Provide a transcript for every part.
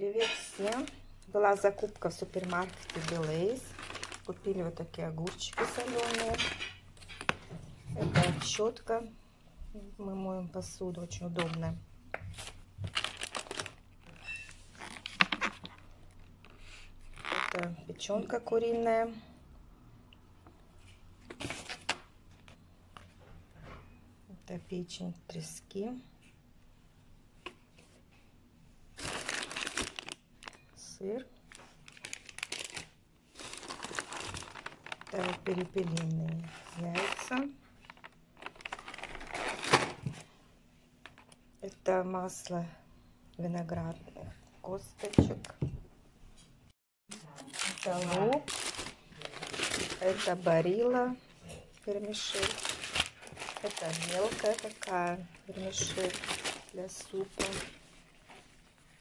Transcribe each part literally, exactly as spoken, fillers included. Привет всем! Была закупка в супермаркете Белэйс. Купили вот такие огурчики соленые. Это щетка. Мы моем посуду, очень удобно. Это печенка куриная. Это печень, трески. Сыр. Это перепелиные яйца. Это масло виноградных косточек. Это лук. Это барилла вермишель. Это мелкая такая вермишель для супа.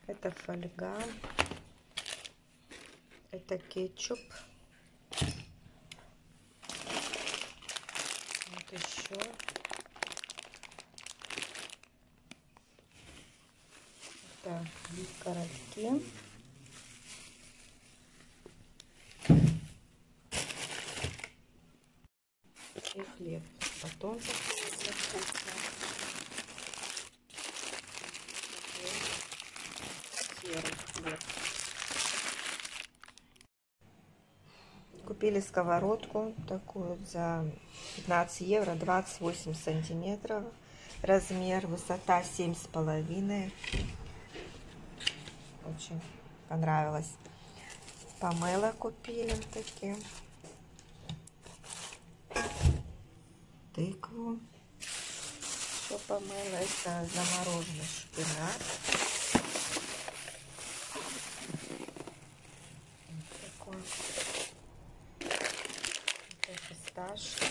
Это фольга. Это кетчуп. Вот еще. Это корольки. И хлеб. Потом закрывается вкусно. Серый хлеб. Купили сковородку такую за пятнадцать евро, двадцать восемь сантиметров, размер, высота семь с половиной. Очень понравилось. Помело купили такие. Тыкву. Все помело. Это замороженный шпинат. Вот такой. Это фисташки.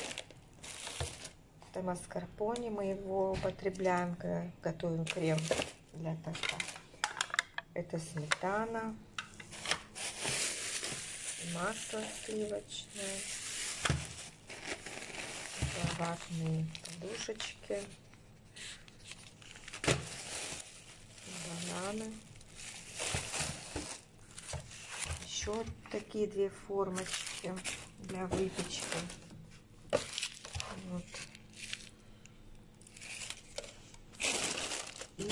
Это маскарпони. Мы его употребляем, когда готовим крем для торта. Это сметана, масло сливочное, ватные подушечки, бананы, еще такие две формочки для выпечки. Вот. И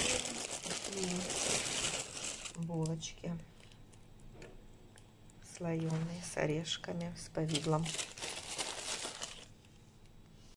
булочки слоеные с орешками, с повидлом.